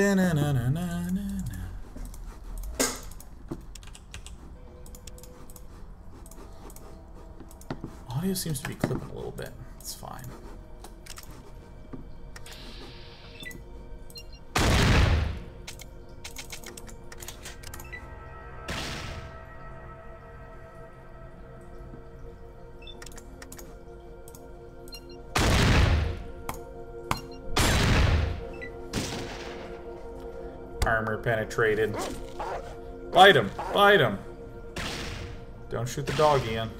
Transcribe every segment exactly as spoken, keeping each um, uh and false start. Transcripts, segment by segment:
Ba-na-na-na-na-na. Audio seems to be clipping a little bit. It's fine. Penetrated. Bite him! Bite him! Don't shoot the dog, Ian.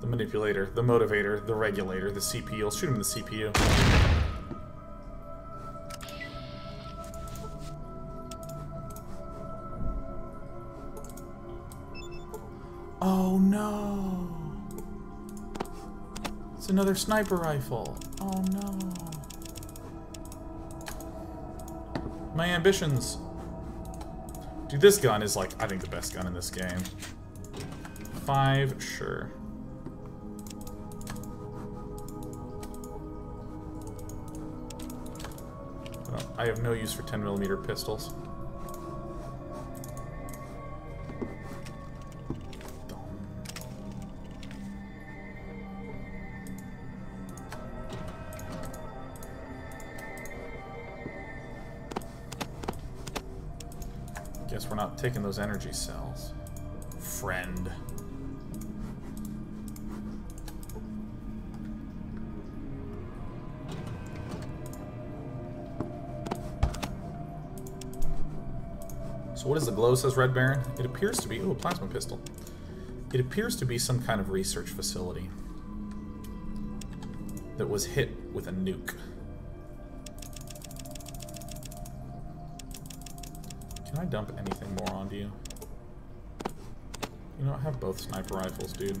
The manipulator, the motivator, the regulator, the C P U. I'll shoot him in the C P U. Oh no! It's another sniper rifle. Oh no. My ambitions. Dude, this gun is like, I think, the best gun in this game. Five, sure. Well, I have no use for ten millimeter pistols. Taking those energy cells. Friend. So what is the glow, says Red Baron? It appears to be, ooh, a plasma pistol. It appears to be some kind of research facility that was hit with a nuke. Can I dump anything more onto you? You know, I have both sniper rifles, dude.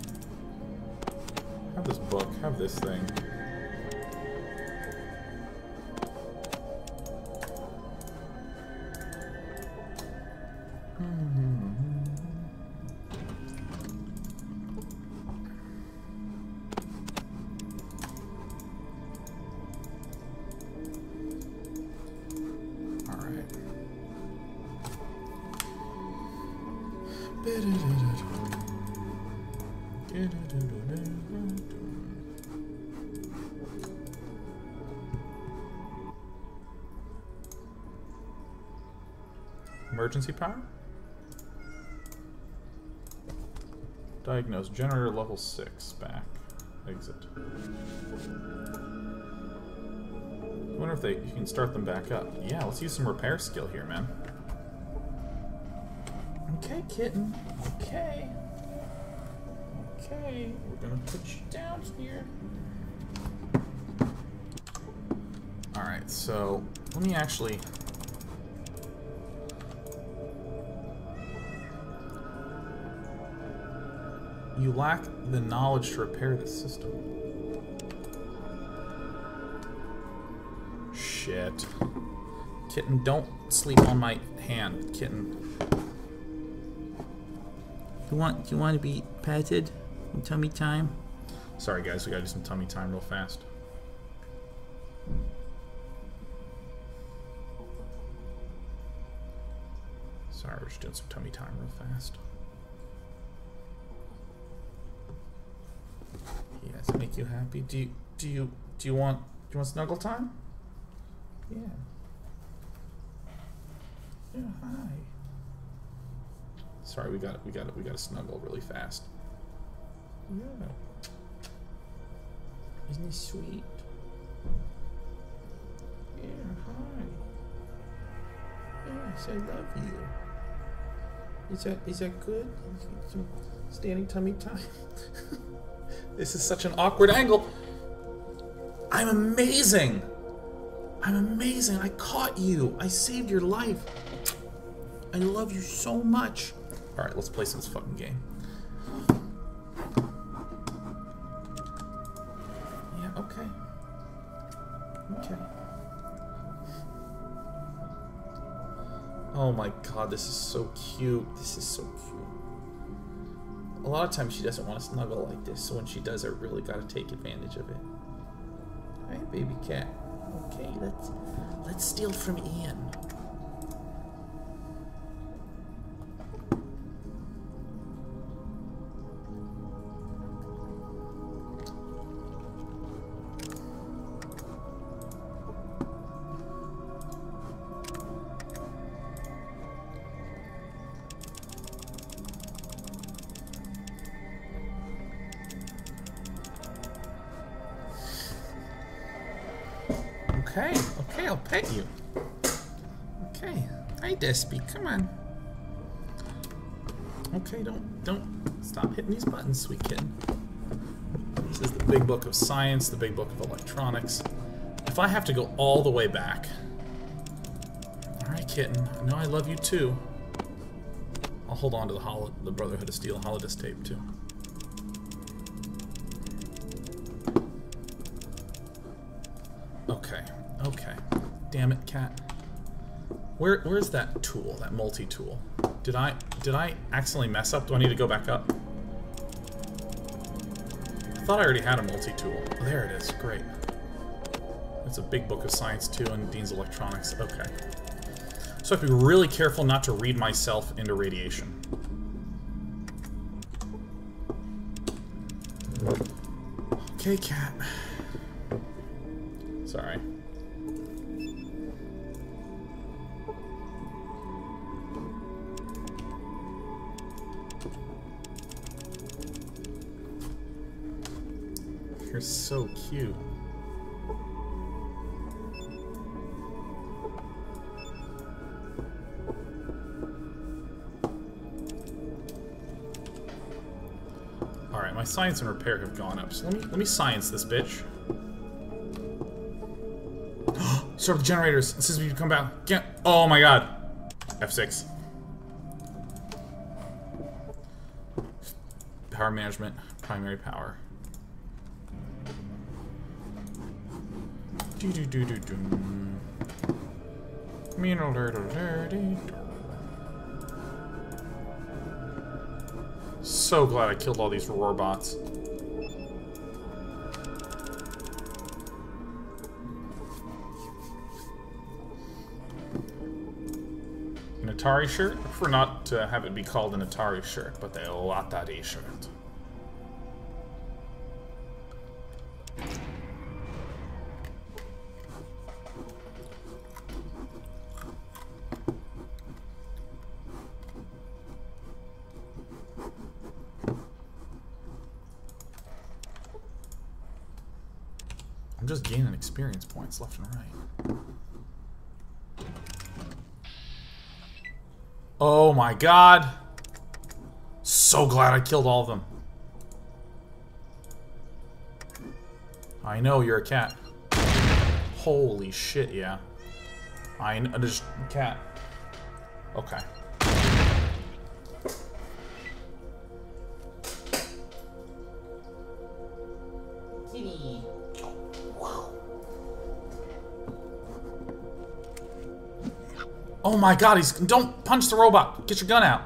Have this book, have this thing. Emergency power? Diagnose. Generator level six. Back. Exit. I wonder if they you can start them back up. Yeah, let's use some repair skill here, man. Okay, kitten. Okay. Okay. We're gonna put you down here. Alright, so let me actually... You lack the knowledge to repair the system. Shit. Kitten, don't sleep on my hand, kitten. You want you want to be patted? Tummy time? Sorry guys, we gotta do some tummy time real fast. Sorry, we're just doing some tummy time real fast. Yes, make you happy. Do you do you do you want do you want snuggle time? Yeah. Yeah. Hi. Sorry, we got it. We got it. We got to snuggle really fast. Yeah. Isn't he sweet? Yeah. Hi. Yes, I love you. Is that is that good? Some standing tummy time. This is such an awkward angle. I'm amazing. I'm amazing. I caught you. I saved your life. I love you so much. All right, let's play some fucking game. Yeah, okay. Okay. Oh my god, this is so cute. This is so cute. A lot of times she doesn't want to snuggle like this, so when she does, I really gotta take advantage of it. Hey, baby cat. Okay, let's let's steal from Ian. Okay, okay, I'll pet you. Okay, hey Despy, come on. Okay, don't don't stop hitting these buttons, sweet kid. This is the big book of science, the big book of electronics. If I have to go all the way back. Alright, kitten, I know I love you too. I'll hold on to the holo the Brotherhood of Steel holodisc tape too. Okay. Okay. Damn it, cat. Where where's that tool? That multi-tool. Did I did I accidentally mess up? Do I need to go back up? I thought I already had a multi-tool. Oh, there it is. Great. That's a big book of science too, and Dean's electronics. Okay. So I have to be really careful not to read myself into radiation. Okay, cat. Sorry. You're so cute. All right, my science and repair have gone up. So let me let me science this bitch. Start with the generators. As soon as we come back. Get oh my god. F six. Power management. Primary power. Do do do do do. Mineral dirty. So glad I killed all these roar bots. Atari shirt? I prefer not to have it be called an Atari shirt, but the Latari shirt. I'm just gaining experience points left and right. Oh my god. So glad I killed all of them. I know you're a cat. Holy shit, yeah. I know there's a cat. Okay. Oh my god, he's... Don't punch the robot! Get your gun out!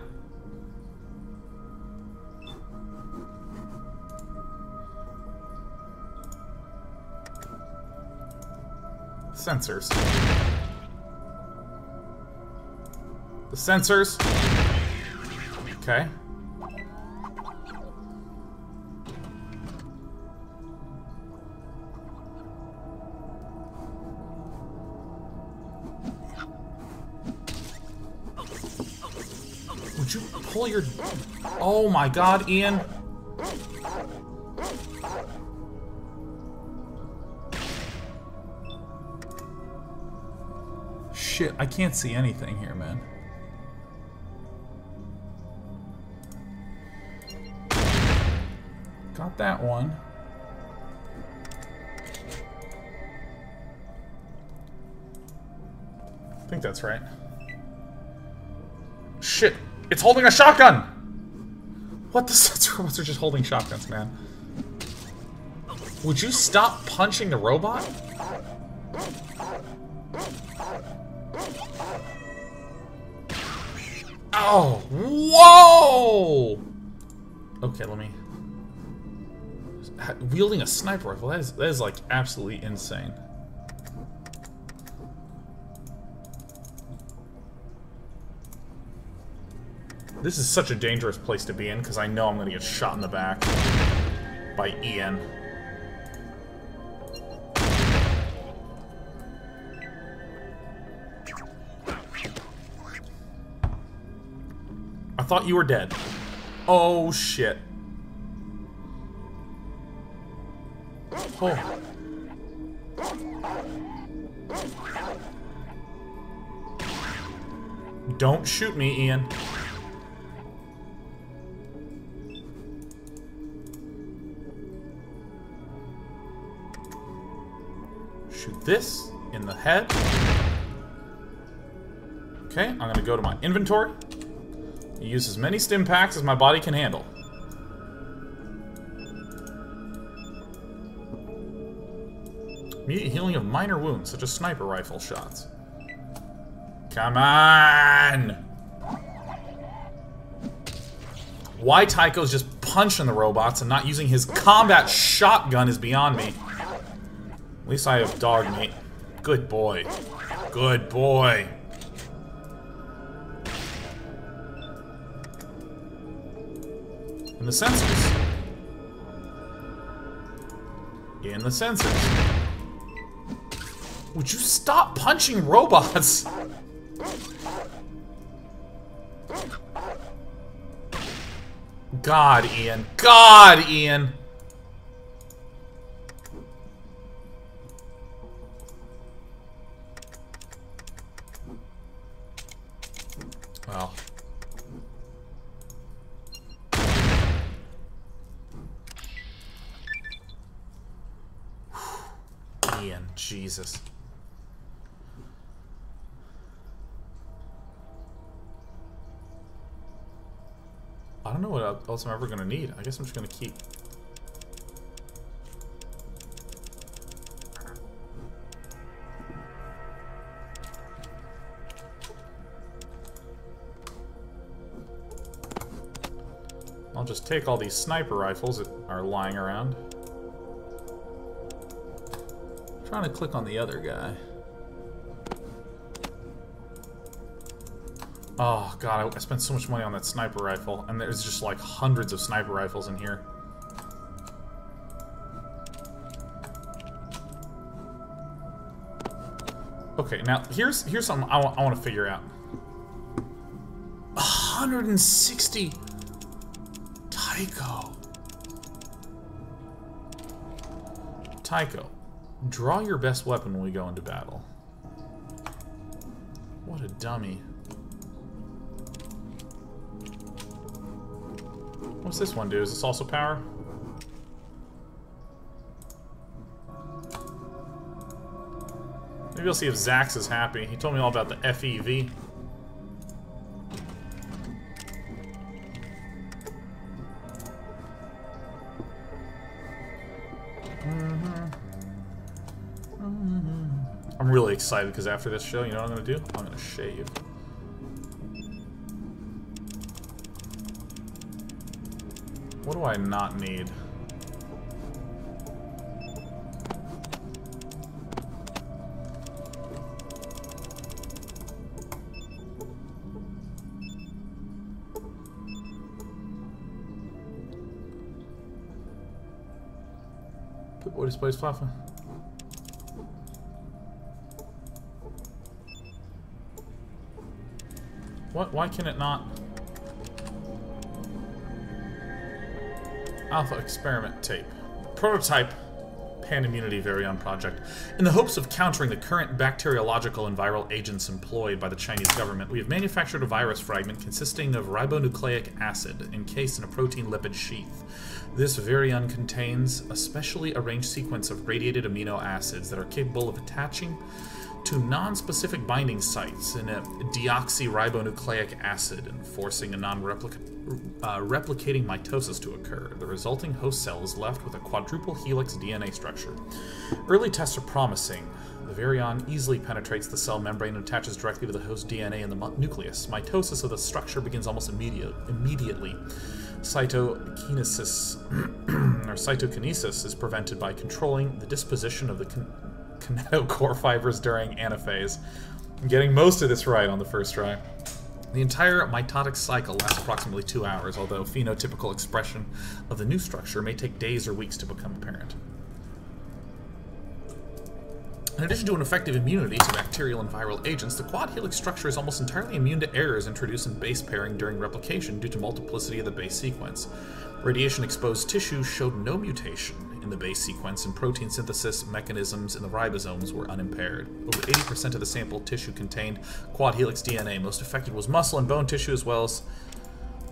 Sensors. The sensors. Okay. Pull your... Oh my god, Ian. Shit, I can't see anything here, man. Got that one. I think that's right. Shit. It's holding a shotgun! What the sensor robots are just holding shotguns, man. Would you stop punching the robot? Oh! Whoa! Okay, let me... Wielding a sniper rifle, that is, that is like absolutely insane. This is such a dangerous place to be in, because I know I'm going to get shot in the back by Ian. I thought you were dead. Oh, shit. Oh. Don't shoot me, Ian. Shoot this in the head. Okay, I'm gonna go to my inventory. Use as many stim packs as my body can handle. Immediate healing of minor wounds, such as sniper rifle shots. Come on! Why Tycho's just punching the robots and not using his combat shotgun is beyond me. At least I have dog meat. Good boy. Good boy. And the sensors. In the sensors. Would you stop punching robots? God, Ian. God, Ian! Well. Ian, Jesus. I don't know what else I'm ever going to need. I guess I'm just going to keep. I'll just take all these sniper rifles that are lying around. I'm trying to click on the other guy. Oh god, I spent so much money on that sniper rifle, and there's just like hundreds of sniper rifles in here. Okay, now here's here's something I, I want to figure out. one hundred sixty Tycho. Tycho, draw your best weapon when we go into battle. What a dummy. What's this one do? Is this also power? Maybe I'll see if Zax is happy. He told me all about the F E V. I'm really excited because after this show, you know what I'm gonna do? I'm gonna shave. What do I not need? What displays platform? What? Why can it not? Alpha experiment tape. Prototype pan immunity virion project. In the hopes of countering the current bacteriological and viral agents employed by the Chinese government, we have manufactured a virus fragment consisting of ribonucleic acid encased in a protein lipid sheath. This virion contains a specially arranged sequence of radiated amino acids that are capable of attaching to non-specific binding sites in a deoxyribonucleic acid and forcing a non-replicating Uh, replicating mitosis to occur. The resulting host cell is left with a quadruple helix D N A structure. Early tests are promising. The virion easily penetrates the cell membrane and attaches directly to the host D N A in the nucleus. Mitosis of the structure begins almost immediate, immediately. Cytokinesis, or cytokinesis is prevented by controlling the disposition of the kin kinetochore fibers during anaphase. I'm getting most of this right on the first try. The entire mitotic cycle lasts approximately two hours, although phenotypical expression of the new structure may take days or weeks to become apparent. In addition to an effective immunity to bacterial and viral agents, the quad helix structure is almost entirely immune to errors introduced in base pairing during replication due to multiplicity of the base sequence. Radiation-exposed tissue showed no mutation in the base sequence, and protein synthesis mechanisms in the ribosomes were unimpaired. Over eighty percent of the sample tissue contained quad helix D N A. Most affected was muscle and bone tissue, as well as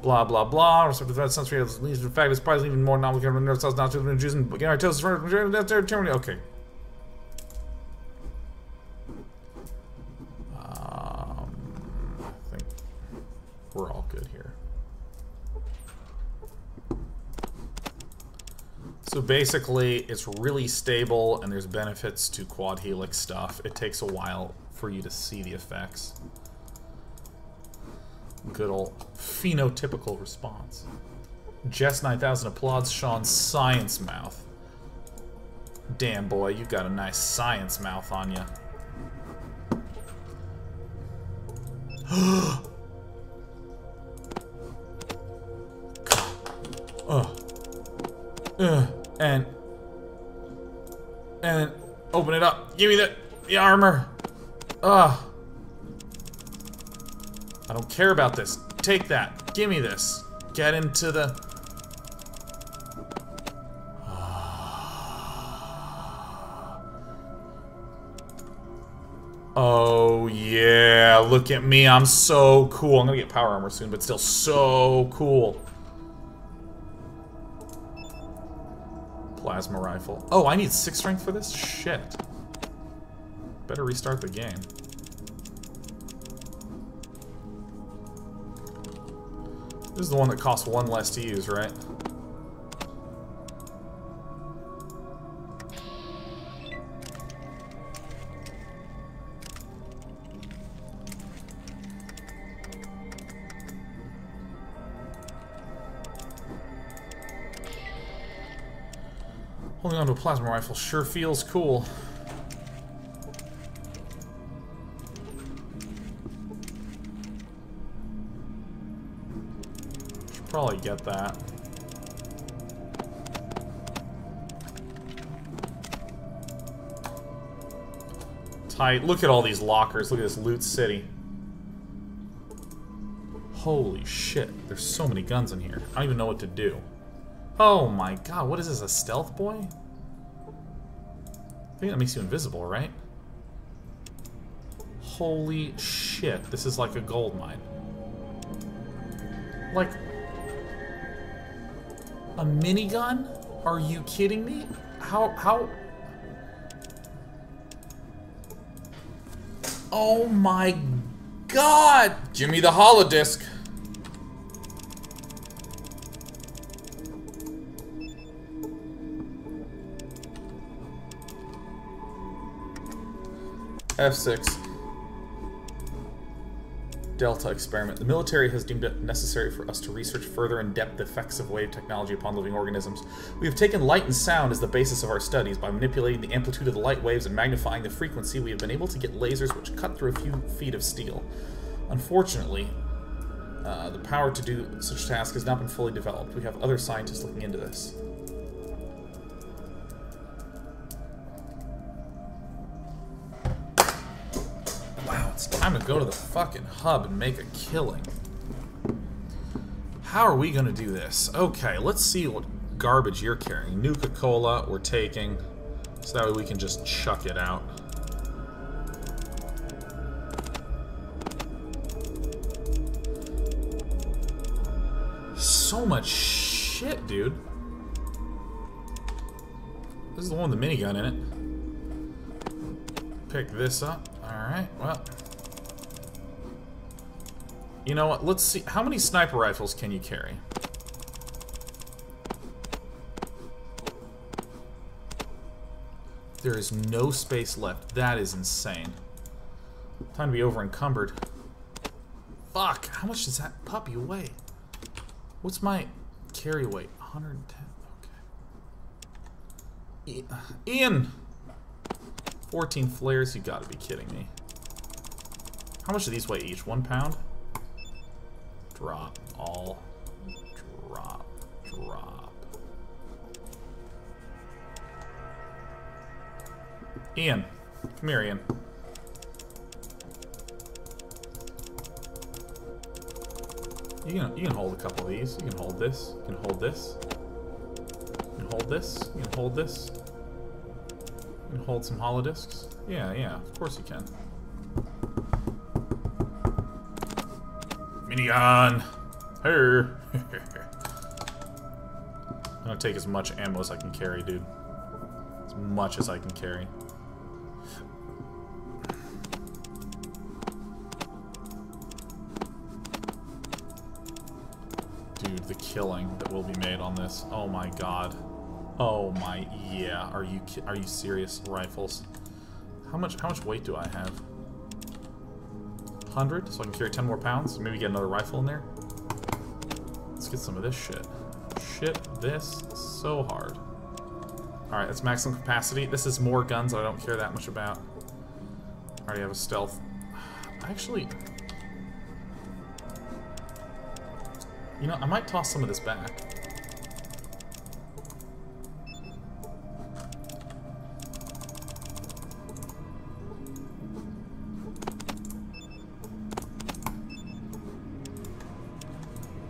blah blah blah. Receptive sensory of the fact is probably even more non-mechanical nerve cells not to be induced in keratosis. Okay. We're all good here. So basically, it's really stable, and there's benefits to quad helix stuff. It takes a while for you to see the effects. Good old phenotypical response. Jess nine thousand applauds Sean's science mouth. Damn, boy, you got a nice science mouth on ya. Ugh. Ugh. And... And... Open it up. Give me the... The armor. Ugh. I don't care about this. Take that. Give me this. Get into the... Oh, yeah. Look at me. I'm so cool. I'm gonna get power armor soon, but still so cool. Plasma rifle. Oh, I need six strength for this? Shit. Better restart the game. This is the one that costs one less to use, right? Holding onto a plasma rifle sure feels cool. Should probably get that. Tight. Look at all these lockers. Look at this loot city. Holy shit. There's so many guns in here. I don't even know what to do. Oh my god, what is this, a stealth boy? I think that makes you invisible, right? Holy shit, this is like a gold mine. Like... A minigun? Are you kidding me? How, how... Oh my god! Give me the holodisc! F six. Delta experiment. The military has deemed it necessary for us to research further in depth the effects of wave technology upon living organisms. We have taken light and sound as the basis of our studies. By manipulating the amplitude of the light waves and magnifying the frequency, we have been able to get lasers which cut through a few feet of steel. Unfortunately, uh, the power to do such tasks has not been fully developed. We have other scientists looking into this. Time to go to the fucking hub and make a killing. How are we gonna do this? Okay, let's see what garbage you're carrying. Nuka-Cola we're taking, so that way we can just chuck it out. So much shit, dude. This is the one with the minigun in it. Pick this up. Alright, well... You know what, let's see, how many sniper rifles can you carry? There is no space left. That is insane. Time to be over encumbered. Fuck, how much does that puppy weigh? What's my carry weight? one hundred ten, okay. Ian! fourteen flares, you gotta be kidding me. How much do these weigh each? One pound? drop, all drop, drop. Ian, come here, Ian. You can, you can hold a couple of these. You can hold this. You can hold this. You can hold this. You can hold this. You can hold some holodiscs. Yeah, yeah, of course you can. Minion! Her! I'm gonna take as much ammo as I can carry, dude. As much as I can carry. Dude, the killing that will be made on this. Oh my god. Oh my, yeah. Are you are you serious? Rifles. How much how much weight do I have? one hundred, so I can carry ten more pounds. Maybe get another rifle in there. Let's get some of this shit. Shit this so hard. Alright, that's maximum capacity. This is more guns I don't care that much about. I already have a stealth. Actually, you know, I might toss some of this back.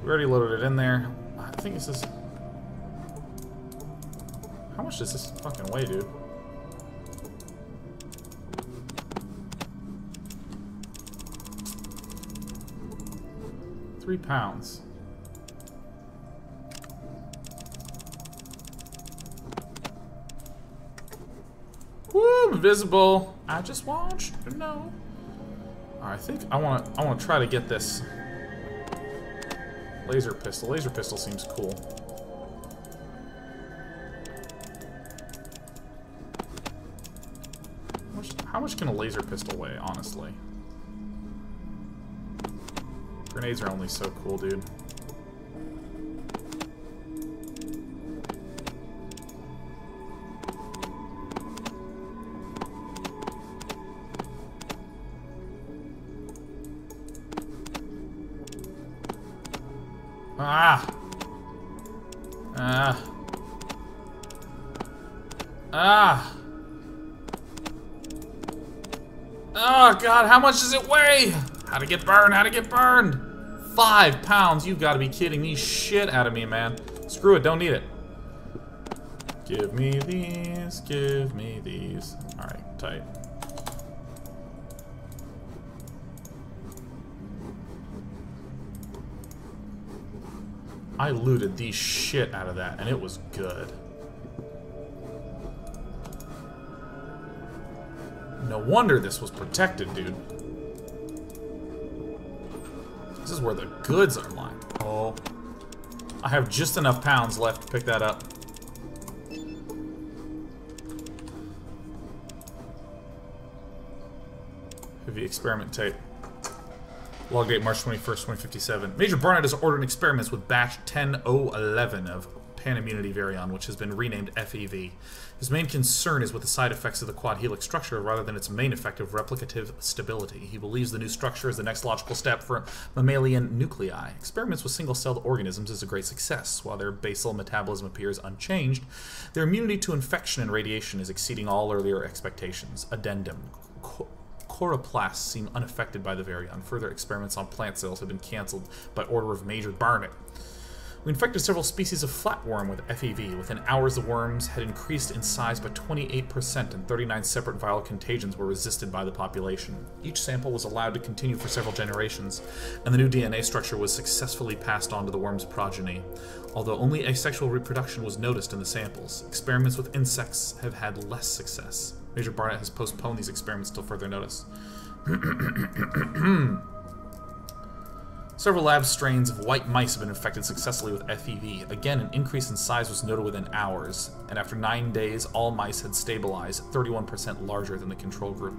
We already loaded it in there. I think this is... How much does this fucking weigh, dude? Three pounds. Woo, I'm invisible. I just want you to know. Alright, I think I wanna I wanna try to get this. Laser pistol. Laser pistol seems cool. How much, how much can a laser pistol weigh, honestly? Grenades are only so cool, dude. Ah! Ah! Ah! Oh god, how much does it weigh? How to get burned, how to get burned! Five pounds, you've gotta be kidding me. Shit out of me, man. Screw it, don't need it. Give me these, give me these. Alright, tight. I looted the shit out of that, and it was good. No wonder this was protected, dude. This is where the goods are lying. Oh. I have just enough pounds left to pick that up. Heavy experiment tape. Log date March twenty-first, twenty fifty-seven. Major Barnett is ordering experiments with batch ten oh eleven of Pan-Immunity Virion, which has been renamed F E V. His main concern is with the side effects of the quad helix structure rather than its main effect of replicative stability. He believes the new structure is the next logical step for mammalian nuclei. Experiments with single-celled organisms is a great success. While their basal metabolism appears unchanged, their immunity to infection and radiation is exceeding all earlier expectations. Addendum. Qu Chloroplasts seem unaffected by the Virion. Further experiments on plant cells have been cancelled by order of Major Barnett. We infected several species of flatworm with F E V. Within hours, the worms had increased in size by twenty-eight percent, and thirty-nine separate viral contagions were resisted by the population. Each sample was allowed to continue for several generations, and the new D N A structure was successfully passed on to the worm's progeny, although only asexual reproduction was noticed in the samples. Experiments with insects have had less success. Major Barnett has postponed these experiments till further notice. Several lab strains of white mice have been infected successfully with F E V. Again, an increase in size was noted within hours, and after nine days, all mice had stabilized, thirty-one percent larger than the control group.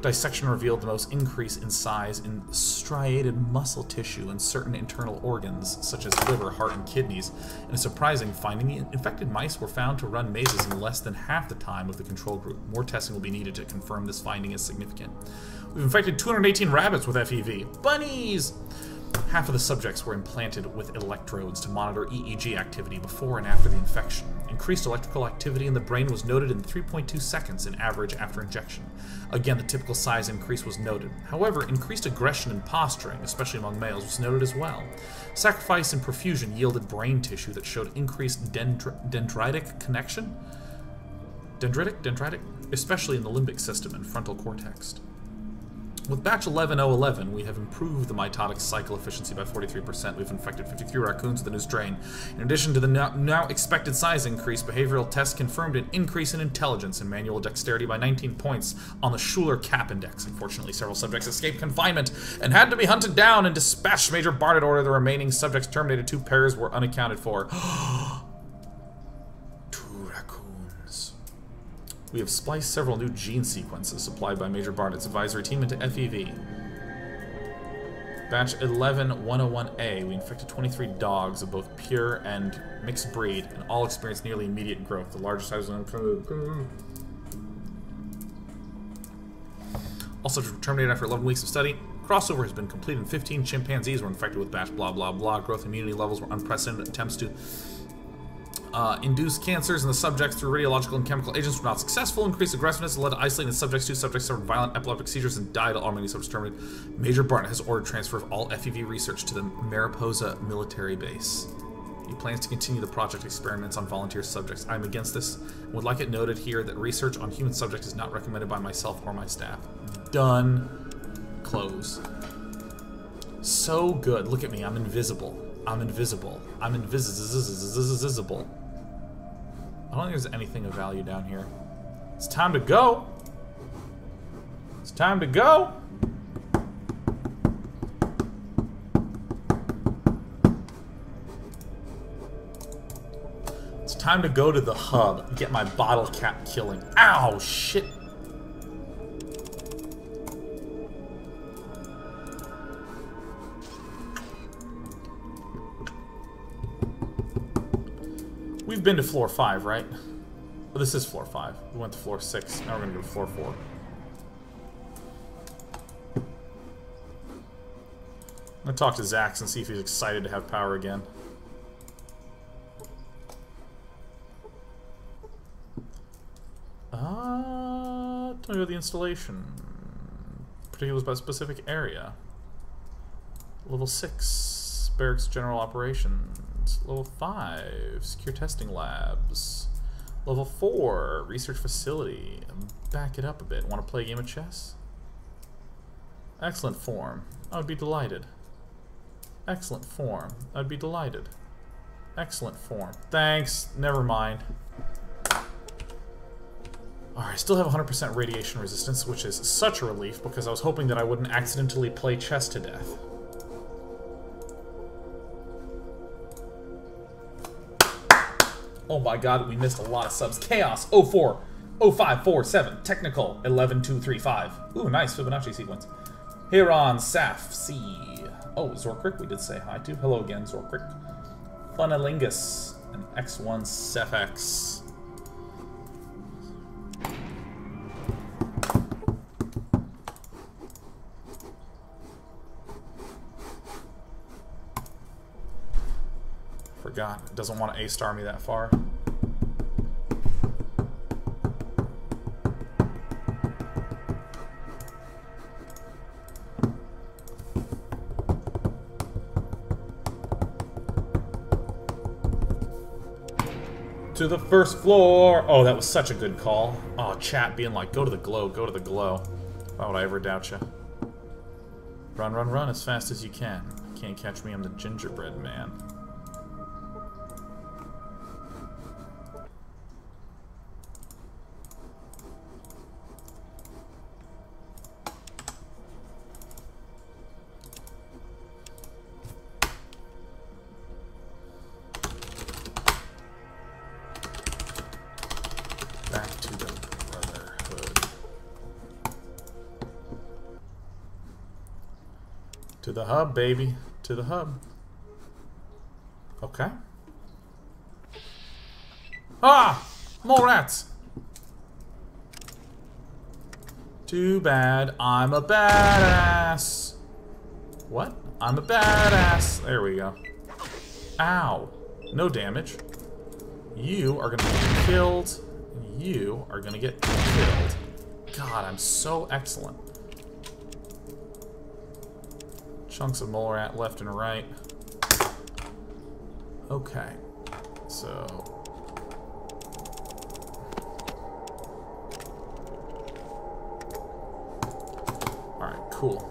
Dissection revealed the most increase in size in striated muscle tissue and certain internal organs, such as liver, heart, and kidneys. In a surprising finding, the infected mice were found to run mazes in less than half the time of the control group. More testing will be needed to confirm this finding is significant. We've infected two hundred eighteen rabbits with F E V. Bunnies! Half of the subjects were implanted with electrodes to monitor E E G activity before and after the infection. Increased electrical activity in the brain was noted in three point two seconds in average after injection. Again, the typical size increase was noted. However, increased aggression and posturing, especially among males, was noted as well. Sacrifice and perfusion yielded brain tissue that showed increased dendri- dendritic connection? Dendritic? Dendritic? Especially in the limbic system and frontal cortex. With batch eleven oh eleven, we have improved the mitotic cycle efficiency by forty-three percent. We've infected fifty-three raccoons with the new strain. In addition to the now expected size increase, behavioral tests confirmed an increase in intelligence and manual dexterity by nineteen points on the Schuler Cap Index. Unfortunately, several subjects escaped confinement and had to be hunted down and dispatched. Major Barnett ordered the remaining subjects terminated. Two pairs were unaccounted for. We have spliced several new gene sequences supplied by Major Barnett's advisory team into F E V. Batch eleven one oh one A, we infected twenty-three dogs of both pure and mixed breed, and all experienced nearly immediate growth. The larger size was improved. Also terminated after eleven weeks of study. Crossover has been completed, and fifteen chimpanzees were infected with batch blah blah blah. Growth immunity levels were unprecedented. Attempts to Uh, induced cancers in the subjects through radiological and chemical agents were not successful. Increased aggressiveness led to isolating the subjects. Two subjects suffered violent epileptic seizures and died. All remaining subjects terminated. Major Barnett has ordered transfer of all F E V research to the Mariposa military base. He plans to continue the project experiments on volunteer subjects. I am against this and would like it noted here that research on human subjects is not recommended by myself or my staff. Done. Close. So good. Look at me. I'm invisible. I'm invisible. I'm invisible. I don't think there's anything of value down here. It's time to go! It's time to go! It's time to go to the hub and get my bottle cap killing. Ow! Shit! We've been to floor five, right? Well, this is floor five. We went to floor six. Now we're gonna go to floor four. I'm gonna talk to Zax and see if he's excited to have power again. Uh, tell me about the installation. Particulars about specific area. Level six. Barracks General Operations. Level five, secure testing labs. Level four, research facility. Back it up a bit. Want to play a game of chess? Excellent form. I would be delighted. Excellent form. I'd be delighted. Excellent form. Thanks. Never mind. Alright, I still have one hundred percent radiation resistance, which is such a relief because I was hoping that I wouldn't accidentally play chess to death. Oh my god, we missed a lot of subs. Chaos, oh four, oh five four seven, technical, eleven two three five. Ooh, nice, Fibonacci sequence. Hiron, Saf, C. Oh, Zorkrick, we did say hi to. Hello again, Zorkrick. Funalingus, and X one Cephx. God, it doesn't want to A-star me that far. To the first floor! Oh, that was such a good call. Oh, chat being like, go to the glow, go to the glow. Why would I ever doubt you? Run, run, run as fast as you can. Can't catch me, I'm the gingerbread man. To the hub, baby. To the hub. Okay. Ah! More rats! Too bad I'm a badass. What? I'm a badass. There we go. Ow. No damage. You are gonna get killed. You are gonna get killed. God, I'm so excellent. Chunks of mole rat left and right. Okay. So. Alright, cool.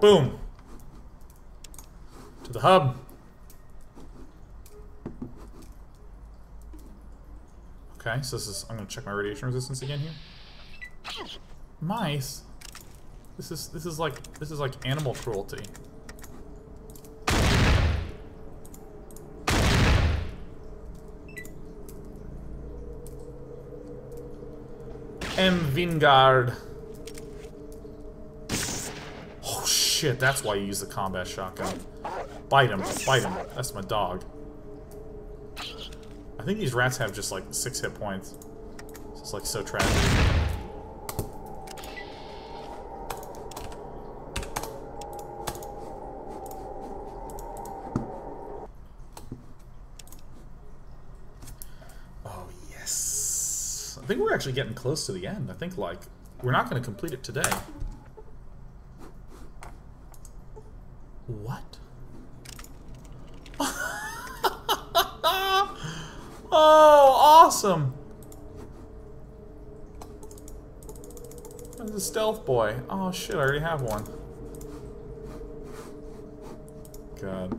Boom! To the hub. Okay, so this is, I'm gonna check my radiation resistance again here. Mice? This is, this is like, this is like animal cruelty. M. Vingard. Oh shit, that's why you use the combat shotgun. Bite him, bite him. That's my dog. I think these rats have just like six hit points. It's just like so tragic. Oh yes. I think we're actually getting close to the end. I think like we're not going to complete it today. What? Oh, awesome! That's a stealth boy. Oh shit, I already have one. God.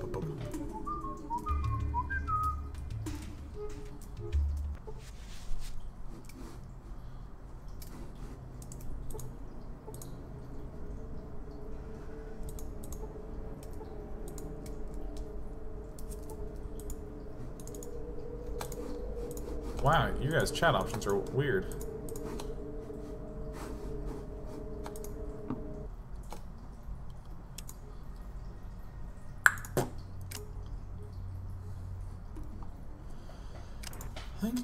Wow, you guys' chat options are weird.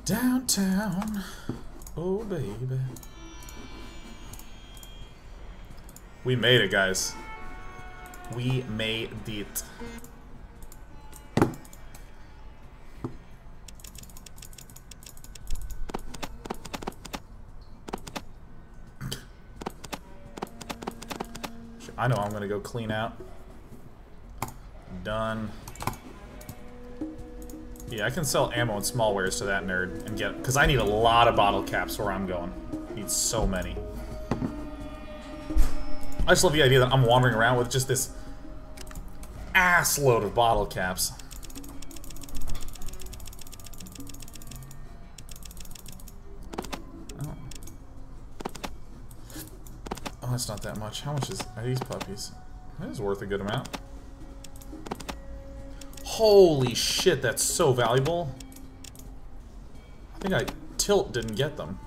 Downtown, oh baby. We made it, guys. We made it. I know I'm gonna go clean out. Done. Yeah, I can sell ammo and smallwares to that nerd and get, because I need a lot of bottle caps where I'm going. I need so many. I just love the idea that I'm wandering around with just this ass load of bottle caps. Oh, oh that's not that much. How much is, are these puppies? That is worth a good amount. Holy shit, that's so valuable. I think I tilt didn't get them.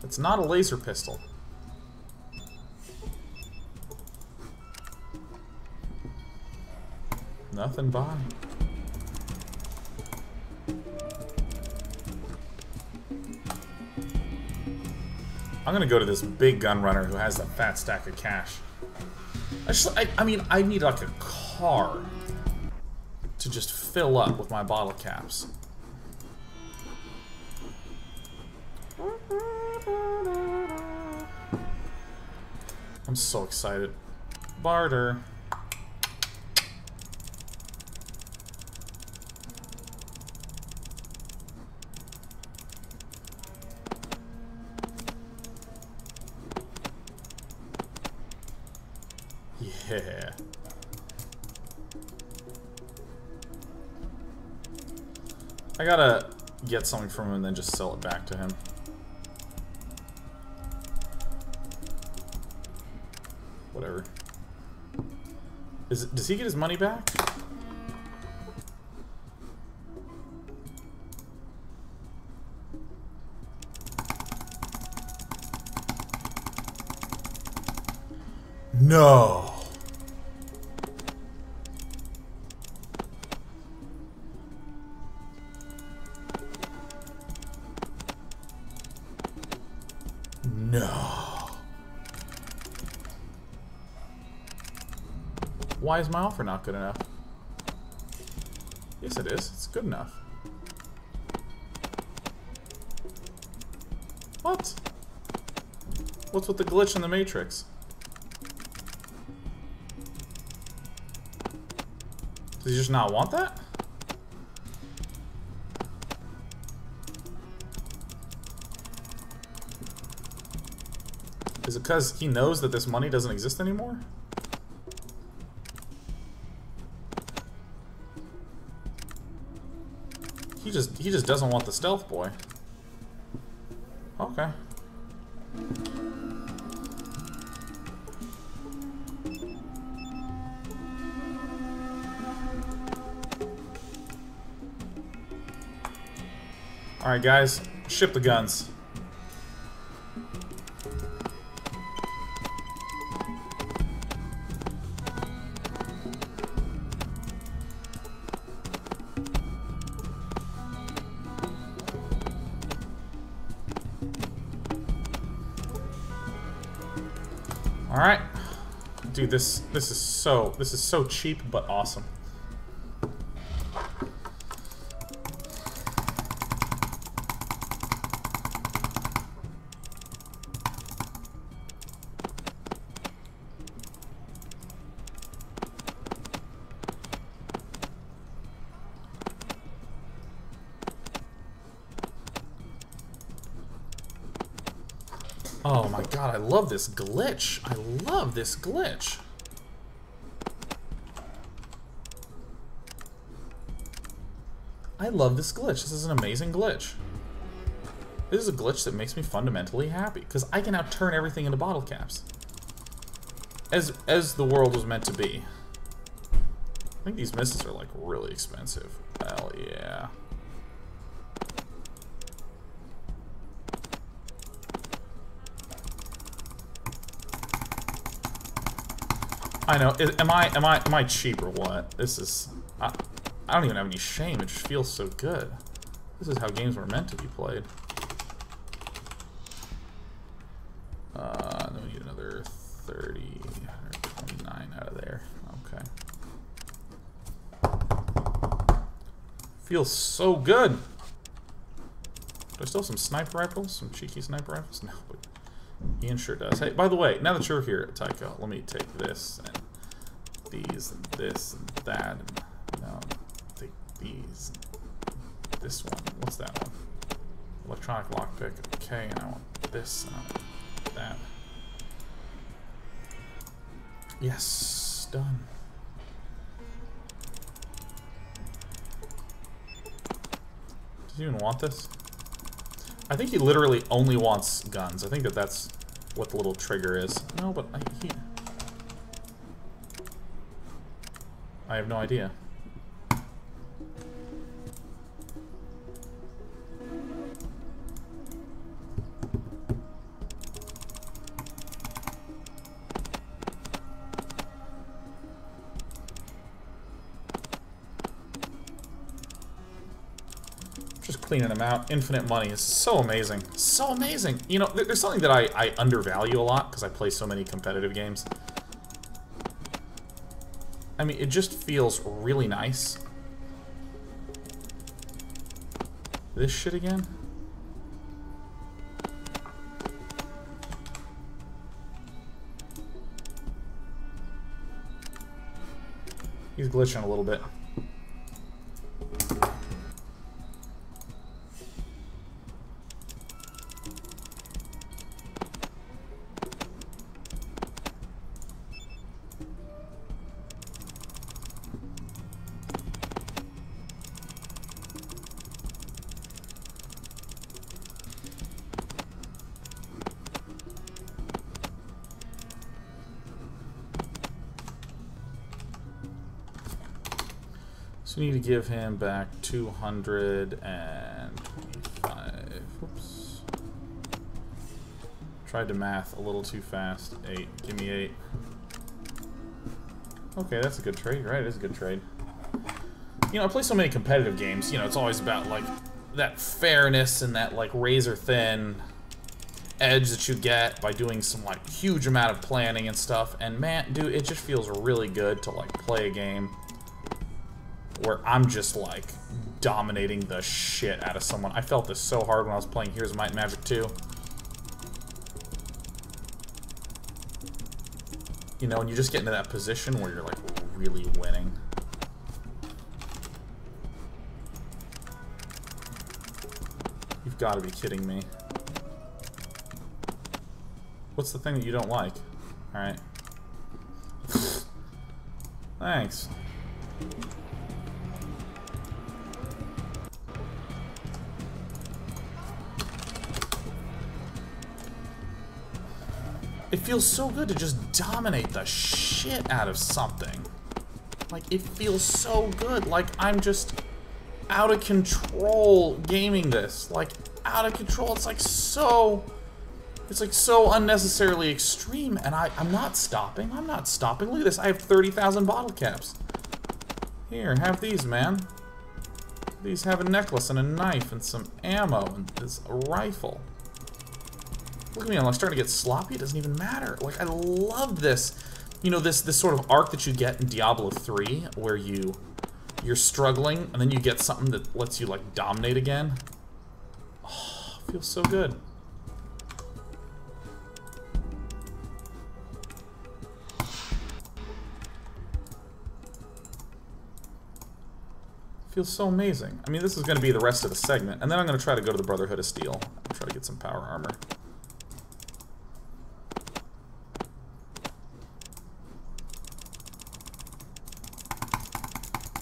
That's not a laser pistol. Nothing by. I'm gonna go to this big gun runner who has a fat stack of cash. I just, I, I mean, I need like a car to just fill up with my bottle caps. I'm so excited. Barter. Yeah. I gotta get something from him and then just sell it back to him. Whatever. Is, does he get his money back? No. No. Why is my offer not good enough? Yes, it is. It's good enough. What? What's with the glitch in the matrix? Does he just not want that? Is it because he knows that this money doesn't exist anymore? He just he just doesn't want the stealth boy. Okay. Alright guys, ship the guns. Alright. Dude, this this is so this is so cheap but awesome. Oh my god, I love this glitch. I love this glitch. I love this glitch. This is an amazing glitch. This is a glitch that makes me fundamentally happy, because I can now turn everything into bottle caps. As, as the world was meant to be. I think these missiles are like really expensive. Hell yeah. I know. Am I am I am I cheap or what? This is I, I don't even have any shame. It just feels so good. This is how games were meant to be played. Uh, then we need another thirty or twenty-nine out of there. Okay. Feels so good. Do I still have some sniper rifles? Some cheeky sniper rifles? No. But Ian sure does. Hey, by the way, now that you're here, Tycho, let me take this and these and this and that and no, take these and this one. What's that one? Electronic lockpick. Okay, and I want this and I want that. Yes, done. Does he even want this? I think he literally only wants guns. I think that that's what the little trigger is. No, but I he, I have no idea. Cleaning them out. Infinite money is so amazing. So amazing. You know, there's something that I, I undervalue a lot because I play so many competitive games. I mean, it just feels really nice. This shit again? He's glitching a little bit. So you need to give him back two hundred twenty-five. Whoops. Tried to math a little too fast. Eight. Give me eight. Okay, that's a good trade. You're right, it is a good trade. You know, I play so many competitive games. You know, it's always about, like, that fairness and that, like, razor-thin edge that you get by doing some, like, huge amount of planning and stuff. And, man, dude, it just feels really good to, like, play a game where I'm just, like, dominating the shit out of someone. I felt this so hard when I was playing Heroes of Might and Magic two. You know, and you just get into that position where you're, like, really winning. You've got to be kidding me. What's the thing that you don't like? Alright. Thanks. It feels so good to just dominate the shit out of something. Like, it feels so good. Like, I'm just out of control gaming this. Like, out of control. It's like so... It's like so unnecessarily extreme. And I, I'm not stopping. I'm not stopping. Look at this. I have thirty thousand bottle caps. Here, have these, man. These have a necklace and a knife and some ammo and this rifle. Look at me, I'm like starting to get sloppy, it doesn't even matter. Like, I love this, you know, this this sort of arc that you get in Diablo three, where you, you're struggling, and then you get something that lets you, like, dominate again. Oh, it feels so good. It feels so amazing. I mean, this is going to be the rest of the segment, and then I'm going to try to go to the Brotherhood of Steel. I'll try to get some power armor.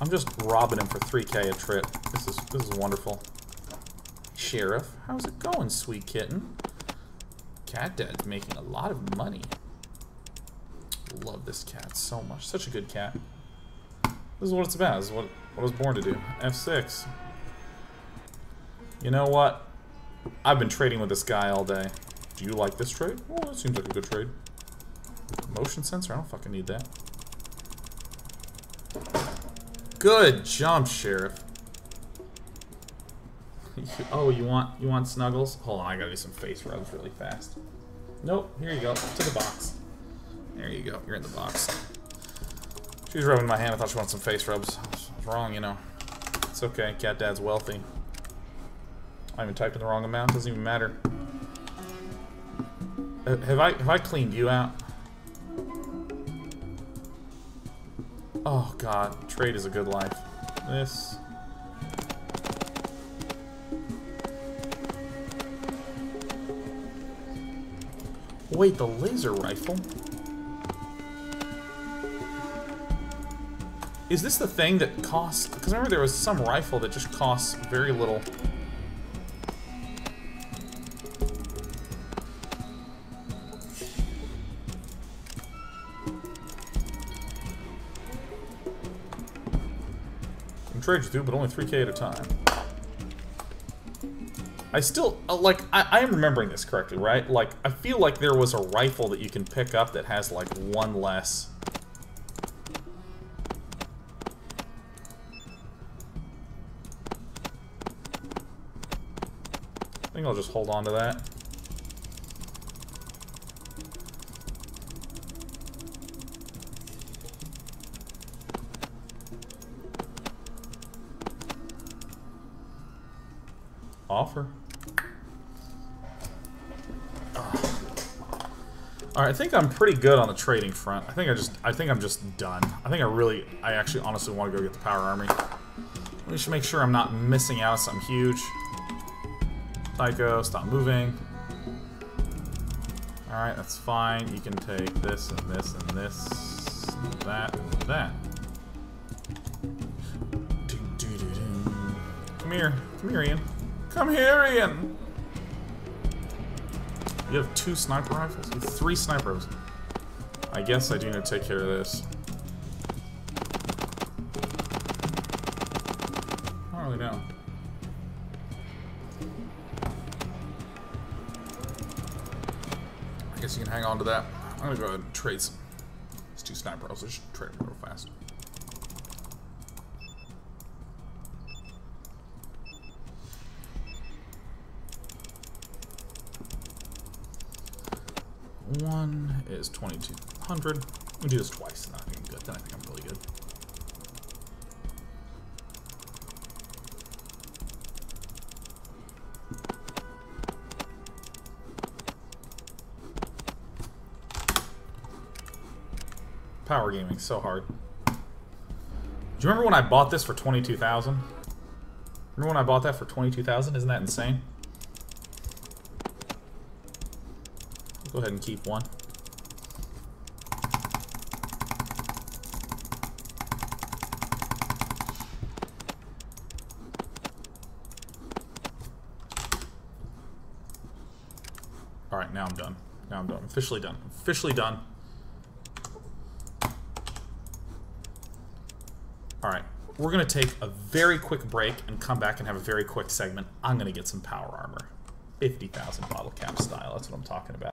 I'm just robbing him for three K a trip. This is this is wonderful. Sheriff, how's it going, sweet kitten? Cat Dad's making a lot of money. Love this cat so much. Such a good cat. This is what it's about. This is what, what I was born to do. F six. You know what? I've been trading with this guy all day. Do you like this trade? Oh, that seems like a good trade. Motion sensor? I don't fucking need that. Good jump, Sheriff. Oh, you want you want snuggles? Hold on, I gotta do some face rubs really fast. Nope, here you go. To the box. There you go. You're in the box. She was rubbing my hand. I thought she wanted some face rubs. I was wrong, you know. It's okay. Cat Dad's wealthy. I even typed in the wrong amount. Doesn't even matter. Uh, have I have I cleaned you out? Oh god, trade is a good life. This. Wait, the laser rifle? Is this the thing that costs? Because I remember there was some rifle that just costs very little. Trade you through, but only three K at a time. I still, uh, like, I, I am remembering this correctly, right? Like, I feel like there was a rifle that you can pick up that has, like, one less. I think I'll just hold on to that. Offer. Oh. All right, I think I'm pretty good on the trading front. I think I just, I think I'm just done. I think I really, I actually, honestly want to go get the power army. We should make sure I'm not missing out on something huge. Tycho, stop moving. All right, that's fine. You can take this and this and this, and that and that. Do, do, do, do. Come here, come here, Ian. Come here, Ian! You have two sniper rifles? You have three sniper rifles. I guess I do need to take care of this. guess you can hang on to that. I'm gonna go ahead and trade some. It's two sniper rifles. I should trade them real fast. One is twenty-two hundred. I'm gonna do this twice, and I think I'm good. Then I think I'm really good. Power gaming so hard. Do you remember when I bought this for twenty-two thousand? Remember when I bought that for twenty-two thousand? Isn't that insane? Go ahead and keep one. All right, now I'm done. Now I'm done. Officially done. Officially done. All right, we're gonna take a very quick break and come back and have a very quick segment. I'm gonna get some power armor, fifty thousand bottle cap style. That's what I'm talking about.